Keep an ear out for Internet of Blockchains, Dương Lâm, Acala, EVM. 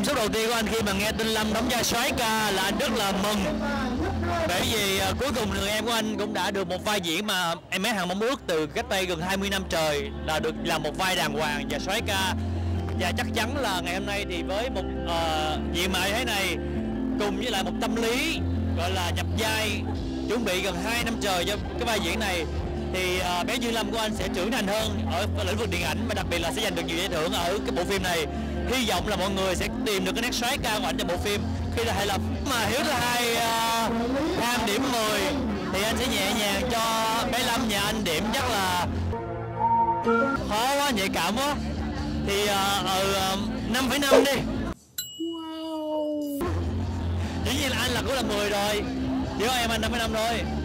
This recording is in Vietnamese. cảm xúc đầu tiên của anh khi mà nghe tin Lâm đóng vai soái ca là anh rất là mừng, bởi vì cuối cùng người em của anh cũng đã được một vai diễn mà em bé Hằng mong ước từ cách đây gần 20 năm trời, là được làm một vai đàng hoàng và soái ca. Và chắc chắn là ngày hôm nay thì với một diện mạo như thế này cùng với lại một tâm lý gọi là nhập vai chuẩn bị gần 2 năm trời cho cái vai diễn này, thì bé Dương Lâm của anh sẽ trưởng thành hơn ở lĩnh vực điện ảnh, và đặc biệt là sẽ giành được nhiều giải thưởng ở cái bộ phim này. Hy vọng là mọi người sẽ tìm được cái nét soái ca của anh cho bộ phim. Khi là hãy lập mà Hiếu thứ hai tham điểm 10 thì anh sẽ nhẹ nhàng cho bé Lâm nhà anh điểm chắc là khó quá, nhạy cảm quá, thì 5,5 đi. Wow. Dĩ nhiên là anh là cũng là 10 rồi, chứ em anh 5,5 rồi.